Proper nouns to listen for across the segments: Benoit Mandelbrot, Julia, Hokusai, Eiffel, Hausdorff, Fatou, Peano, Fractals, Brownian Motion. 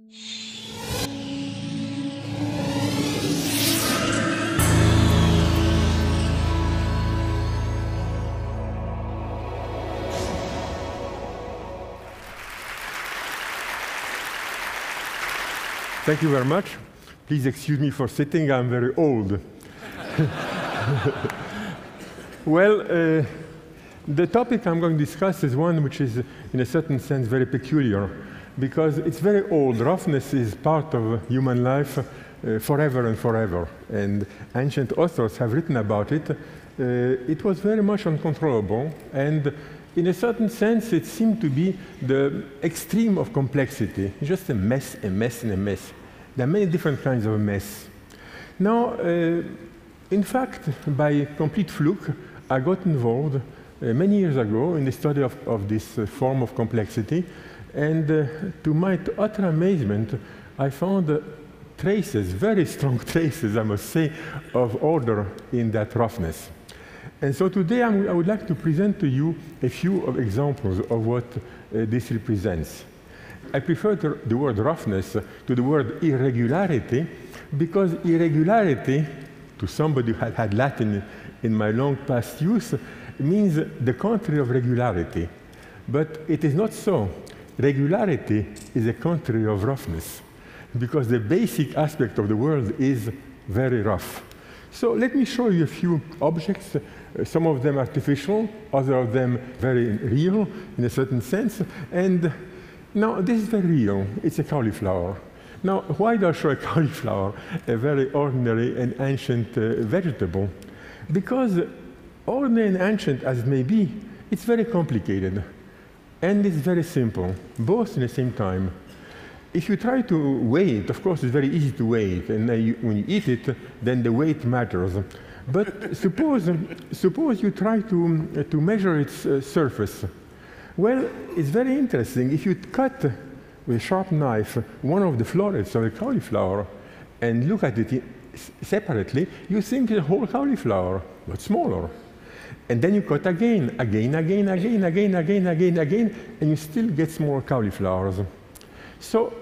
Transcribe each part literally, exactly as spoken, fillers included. Thank you very much. Please excuse me for sitting, I'm very old. Well, uh, the topic I'm going to discuss is one which is, in a certain sense, very peculiar, because it's very old. Roughness is part of human life uh, forever and forever, and ancient authors have written about it. Uh, it was very much uncontrollable, and in a certain sense, it seemed to be the extreme of complexity. It's just a mess, a mess, and a mess. There are many different kinds of mess. Now, uh, in fact, by complete fluke, I got involved uh, many years ago in the study of, of this uh, form of complexity. And uh, to my utter amazement, I found uh, traces, very strong traces, I must say, of order in that roughness. And so today I'm, I would like to present to you a few of examples of what uh, this represents. I prefer to, the word roughness to the word irregularity, because irregularity, to somebody who had, had Latin in my long past use, means the contrary of regularity. But it is not so. Regularity is the contrary of roughness, because the basic aspect of the world is very rough. So let me show you a few objects, uh, some of them artificial, other of them very real in a certain sense. And now this is very real, it's a cauliflower. Now why do I show a cauliflower, a very ordinary and ancient uh, vegetable? Because ordinary and ancient as it may be, it's very complicated and it's very simple, both in the same time. If you try to weigh it, of course, it's very easy to weigh it, and uh, you, when you eat it, then the weight matters. But suppose, suppose you try to, uh, to measure its uh, surface. Well, it's very interesting. If you cut with a sharp knife one of the florets of a cauliflower and look at it separately, you think the whole cauliflower, but smaller. And then you cut again, again, again, again, again, again, again, again, and you still get smaller cauliflowers. So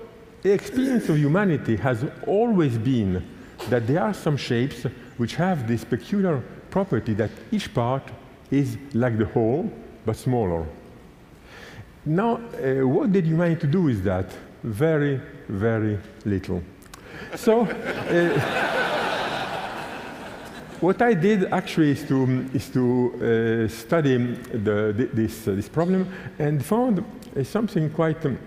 the experience of humanity has always been that there are some shapes which have this peculiar property that each part is like the whole, but smaller. Now, uh, what did humanity do with that? Very, very little. So uh, what I did actually is to, is to uh, study the, this, uh, this problem, and found uh, something quite um,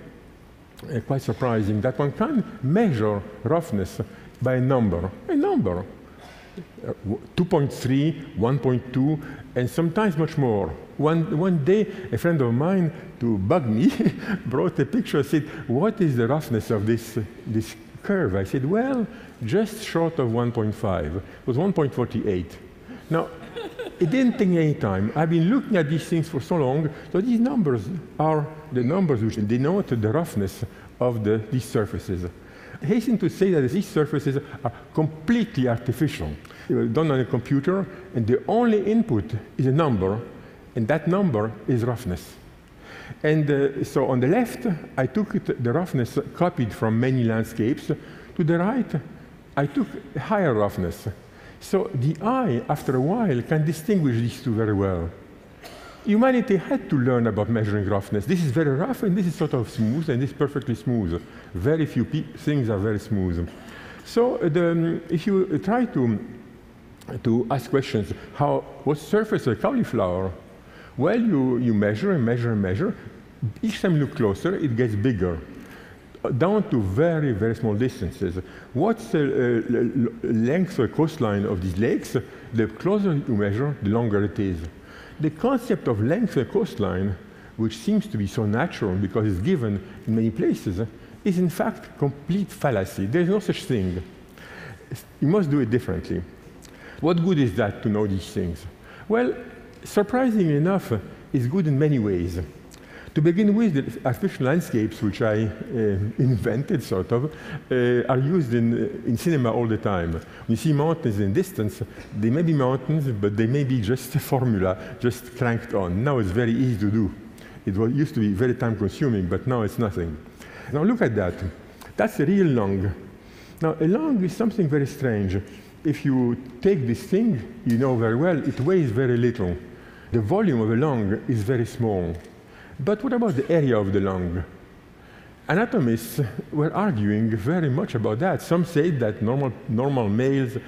Uh, quite surprising, that one can measure roughness by a number, a number, uh, two point three, one point two, and sometimes much more. One, one day, a friend of mine, to bug me, brought a picture and said, what is the roughness of this, uh, this curve? I said, well, just short of one point five. It was one point four eight. Now, it didn't take any time. I've been looking at these things for so long, so these numbers are the numbers which denote the roughness of the, these surfaces. I hasten to say that these surfaces are completely artificial. They were done on a computer, and the only input is a number, and that number is roughness. And uh, so on the left, I took it, the roughness copied from many landscapes. To the right, I took higher roughness. So the eye, after a while, can distinguish these two very well. Humanity had to learn about measuring roughness. This is very rough, and this is sort of smooth, and this is perfectly smooth. Very few things are very smooth. So the, if you try to, to ask questions, how, what surface of a cauliflower? Well, you, you measure and measure and measure. Each time you look closer, it gets bigger, down to very, very small distances. What's the uh, length of coastline of these lakes? The closer you measure, the longer it is. The concept of length of coastline, which seems to be so natural because it's given in many places, is in fact complete fallacy. There is no such thing. You must do it differently. What good is that to know these things? Well, surprisingly enough, it's good in many ways. To begin with, the artificial landscapes, which I uh, invented, sort of, uh, are used in, in cinema all the time. You see mountains in distance. They may be mountains, but they may be just a formula, just cranked on. Now it's very easy to do. It was, used to be very time-consuming, but now it's nothing. Now look at that. That's a real long. Now, a long is something very strange. If you take this thing, you know very well, it weighs very little. The volume of a lung is very small. But what about the area of the lung? Anatomists were arguing very much about that. Some say that normal, normal male's uh,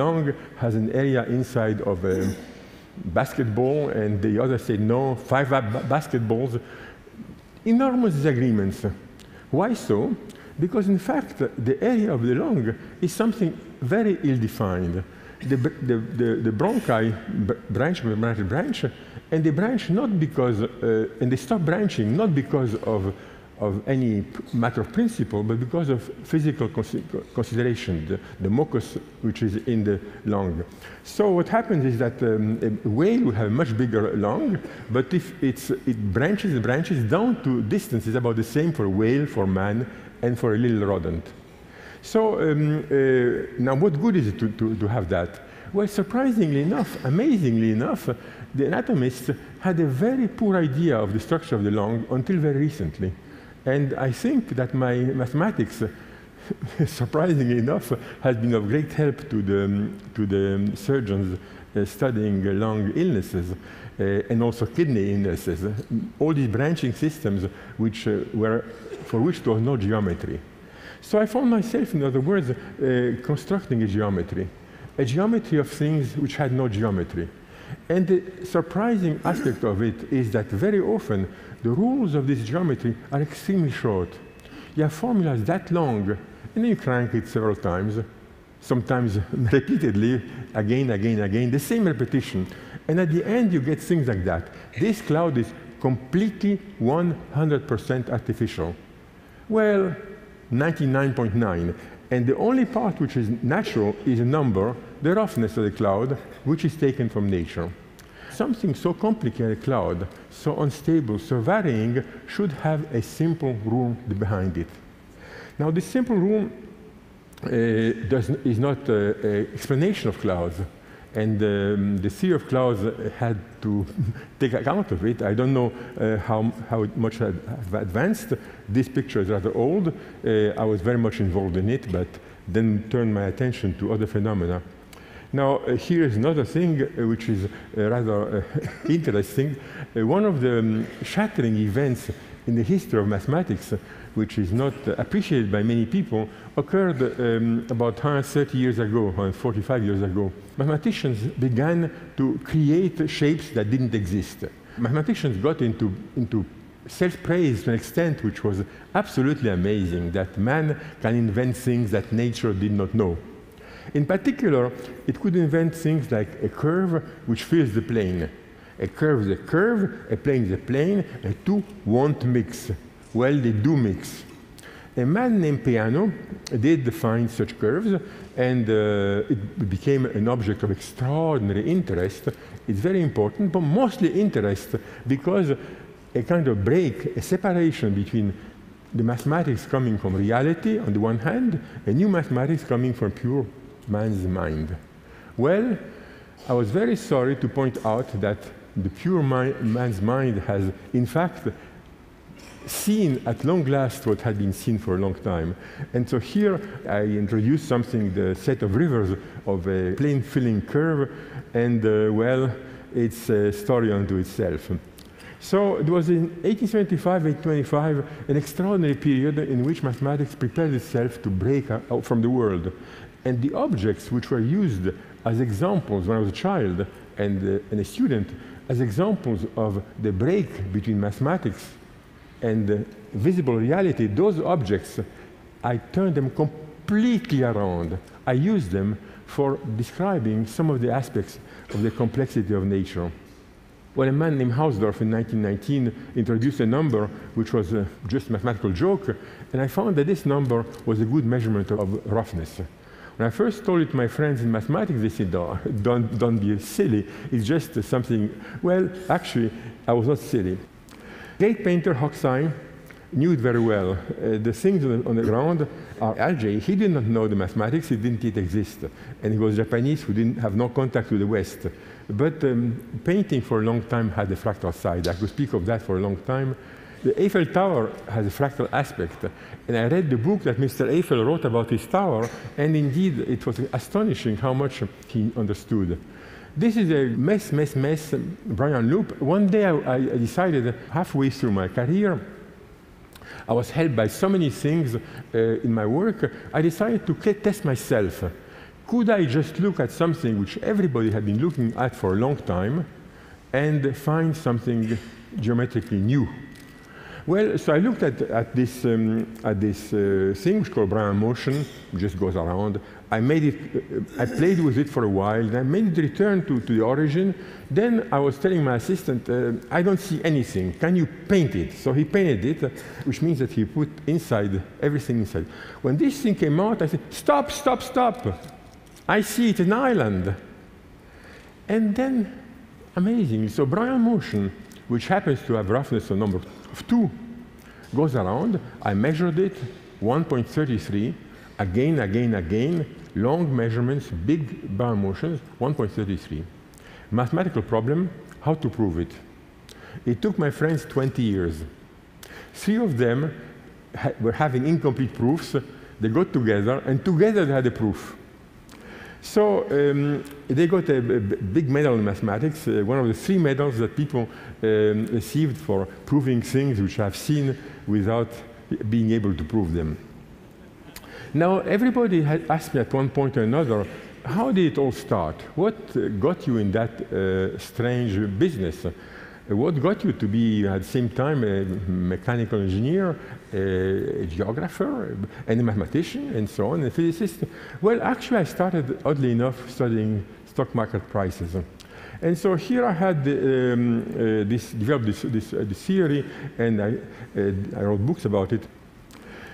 lung has an area inside of a basketball, and the others say no, five ba basketballs. Enormous disagreements. Why so? Because in fact, the area of the lung is something very ill-defined. The, the, the, the bronchi branch, branch, branch, and they branch not because, uh, and they stop branching not because of, of any matter of principle, but because of physical consi consideration, the, the mucus which is in the lung. So what happens is that um, a whale will have a much bigger lung, but if it's, it branches and branches down to distances about the same for whale, for man, and for a little rodent. So um, uh, now what good is it to, to, to have that? Well, surprisingly enough, amazingly enough, the anatomists had a very poor idea of the structure of the lung until very recently. And I think that my mathematics, surprisingly enough, has been of great help to the, to the surgeons uh, studying lung illnesses. Uh, and also kidney illnesses, all these branching systems which, uh, were for which there was no geometry. So I found myself, in other words, uh, constructing a geometry, a geometry of things which had no geometry. And the surprising aspect of it is that very often the rules of this geometry are extremely short. You have formulas that long, and then you crank it several times, sometimes repeatedly, again, again, again, the same repetition. And at the end, you get things like that. This cloud is completely one hundred percent artificial. Well, ninety-nine point nine. And the only part which is natural is a number, the roughness of the cloud, which is taken from nature. Something so complicated, a cloud, so unstable, so varying, should have a simple rule behind it. Now, this simple rule uh, does, is not an explanation of clouds. And um, the theory of clouds had to take account of it. I don't know uh, how, how much I've advanced. This picture is rather old. Uh, I was very much involved in it, but then turned my attention to other phenomena. Now, uh, here is another thing uh, which is uh, rather uh, interesting. Uh, one of the um, shattering events in the history of mathematics, which is not uh, appreciated by many people, occurred um, about one hundred thirty years ago, one hundred forty-five years ago. Mathematicians began to create shapes that didn't exist. Mathematicians got into, into self-praise to an extent which was absolutely amazing, that man can invent things that nature did not know. In particular, it could invent things like a curve which fills the plane. A curve is a curve, a plane is a plane, and two won't mix. Well, they do mix. A man named Peano did define such curves, and uh, it became an object of extraordinary interest. It's very important, but mostly interest because a kind of break, a separation between the mathematics coming from reality on the one hand, and new mathematics coming from pure man's mind. Well, I was very sorry to point out that the pure mi man's mind has, in fact, seen at long last what had been seen for a long time. And so here I introduced something, the set of rivers of a plane filling curve, and uh, well, it's a story unto itself. So it was in eighteen seventy-five, eighteen twenty-five, an extraordinary period in which mathematics prepared itself to break out from the world. And the objects which were used as examples when I was a child and, uh, and a student, as examples of the break between mathematics and uh, visible reality, those objects, I turned them completely around. I used them for describing some of the aspects of the complexity of nature. Well, a man named Hausdorff in nineteen nineteen introduced a number which was uh, just a mathematical joke, and I found that this number was a good measurement of roughness. When I first told it to my friends in mathematics, they said, no, don't, don't be silly, it's just uh, something. Well, actually, I was not silly. Great painter Hokusai knew it very well. Uh, the things on the, on the ground are algae. He did not know the mathematics, it didn't yet exist. And he was Japanese who didn't have no contact with the West. But um, painting for a long time had a fractal side. I could speak of that for a long time. The Eiffel Tower has a fractal aspect, and I read the book that Mister Eiffel wrote about his tower, and indeed it was astonishing how much he understood. This is a mess, mess, mess, Brownian loop. One day I, I decided, halfway through my career, I was helped by so many things uh, in my work, I decided to test myself. Could I just look at something which everybody had been looking at for a long time and find something geometrically new? Well, so I looked at, at this, um, at this uh, thing which is called Brownian Motion, which just goes around. I made it, uh, I played with it for a while, then I made it return to, to the origin. Then I was telling my assistant, uh, I don't see anything, can you paint it? So he painted it, uh, which means that he put inside, everything inside. When this thing came out, I said, stop, stop, stop. I see it, an island. And then, amazingly, so Brownian Motion, which happens to have roughness of number two, goes around. I measured it, one point three three, again, again, again, long measurements, big bar motions, one point three three. Mathematical problem, how to prove it. It took my friends twenty years. Three of them ha were having incomplete proofs. They got together, and together they had a proof. So um, they got a, a big medal in mathematics, uh, one of the three medals that people um, received for proving things which I've seen without being able to prove them. Now, everybody had asked me at one point or another, how did it all start? What uh, got you in that uh, strange business? Uh, what got you to be, at the same time, a mechanical engineer, a geographer, and a mathematician, and so on, a physicist? Well, actually, I started, oddly enough, studying stock market prices. And so here I had um, uh, this, developed this, this, uh, this theory, and I, uh, I wrote books about it.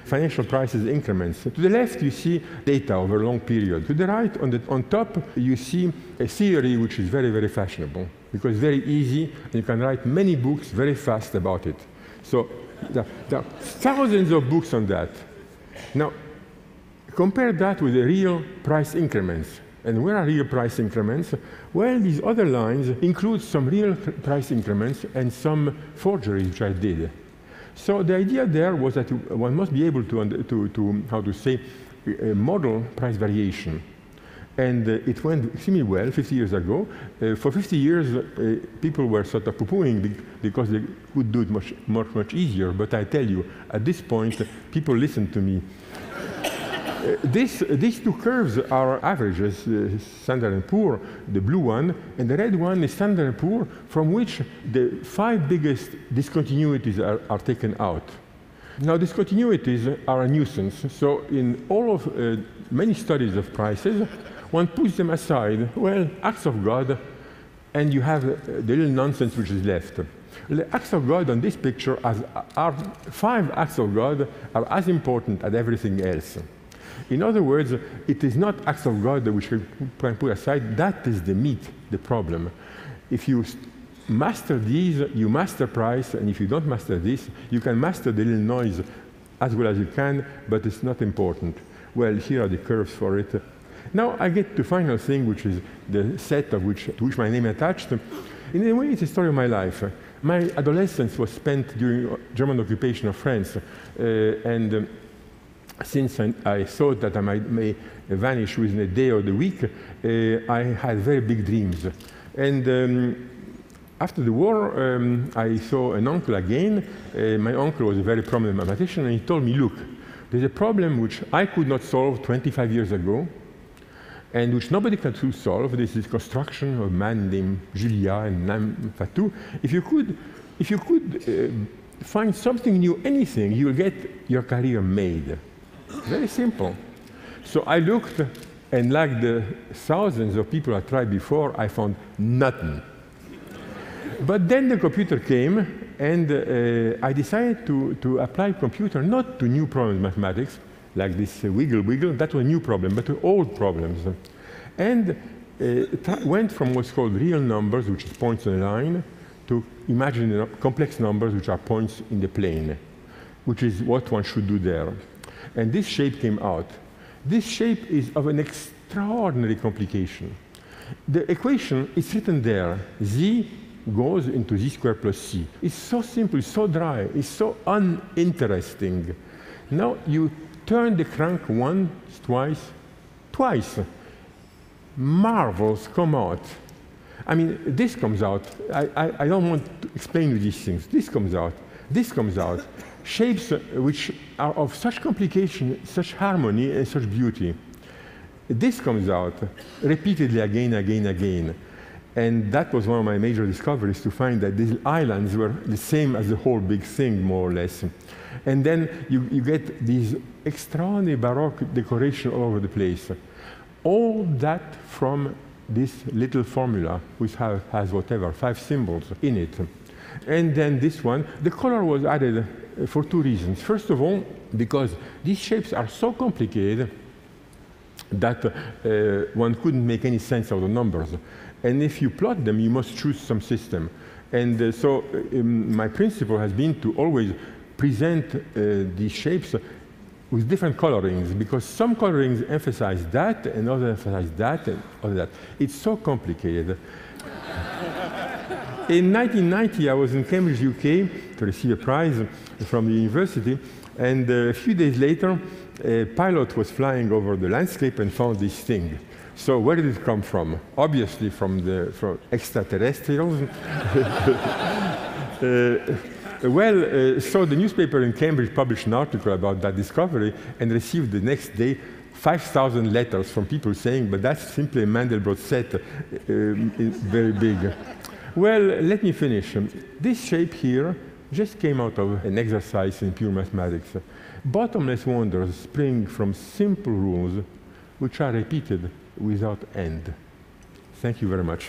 Financial prices increments. To the left, you see data over a long period. To the right, on, the, on top, you see a theory which is very, very fashionable, because it's very easy, and you can write many books very fast about it. So there, there are thousands of books on that. Now, compare that with the real price increments. And where are real price increments? Well, these other lines include some real price increments and some forgeries, which I did. So the idea there was that one must be able to, to, to how to say, uh, model price variation. And uh, it went extremely well fifty years ago. Uh, for fifty years, uh, people were sort of poo-pooing because they could do it much, much, much easier. But I tell you, at this point, people listen to me. uh, this, these two curves are averages, uh, Standard and Poor, the blue one, and the red one is Standard and Poor, from which the five biggest discontinuities are, are taken out. Now, discontinuities are a nuisance. So in all of uh, many studies of prices, one pushes them aside, well, acts of God, and you have uh, the little nonsense which is left. The acts of God on this picture as are five acts of God are as important as everything else. In other words, it is not acts of God which you can put aside. That is the meat, the problem. If you master these, you master price, and if you don't master this, you can master the little noise as well as you can, but it's not important. Well, here are the curves for it. Now I get to the final thing, which is the set of which, to which my name attached. In a way, it's a story of my life. My adolescence was spent during German occupation of France, uh, and um, since I, I thought that I might, may vanish within a day or the week, uh, I had very big dreams. And um, after the war, um, I saw an uncle again. Uh, my uncle was a very prominent mathematician, and he told me, look, there's a problem which I could not solve twenty-five years ago, and which nobody can solve. This is construction of a man named Julia and named Fatou. If you could, if you could uh, find something new, anything, you'll get your career made. Very simple. So I looked, and like the thousands of people I tried before, I found nothing. But then the computer came, and uh, I decided to, to apply computer not to new problems in mathematics, like this uh, wiggle wiggle, that was a new problem, but to old problems. And uh, went from what's called real numbers, which is points on a line, to imaginary complex numbers, which are points in the plane, which is what one should do there. And this shape came out. This shape is of an extraordinary complication. The equation is written there, z goes into z squared plus c. It's so simple, so dry, it's so uninteresting. Now you turn the crank once, twice, twice. Marvels come out. I mean, this comes out. I, I, I don't want to explain you these things. This comes out. This comes out. Shapes which are of such complication, such harmony, and such beauty. This comes out repeatedly again, again, again. And that was one of my major discoveries, to find that these islands were the same as the whole big thing, more or less. And then you, you get these extraordinary Baroque decoration all over the place. All that from this little formula, which have, has whatever, five symbols in it. And then this one, the color was added for two reasons. First of all, because these shapes are so complicated that uh, one couldn't make any sense of the numbers. And if you plot them, you must choose some system. And uh, so um, my principle has been to always present uh, these shapes with different colorings, because some colorings emphasize that, and others emphasize that, and all that. It's so complicated. In nineteen ninety, I was in Cambridge, U K, to receive a prize from the university, and uh, a few days later, a pilot was flying over the landscape and found this thing. So where did it come from? Obviously from the from extraterrestrials. uh, well, uh, so the newspaper in Cambridge published an article about that discovery and received the next day five thousand letters from people saying, but that's simply a Mandelbrot set, uh, very big. Well, let me finish. This shape here just came out of an exercise in pure mathematics. Bottomless wonders spring from simple rules which are repeated without end. Thank you very much.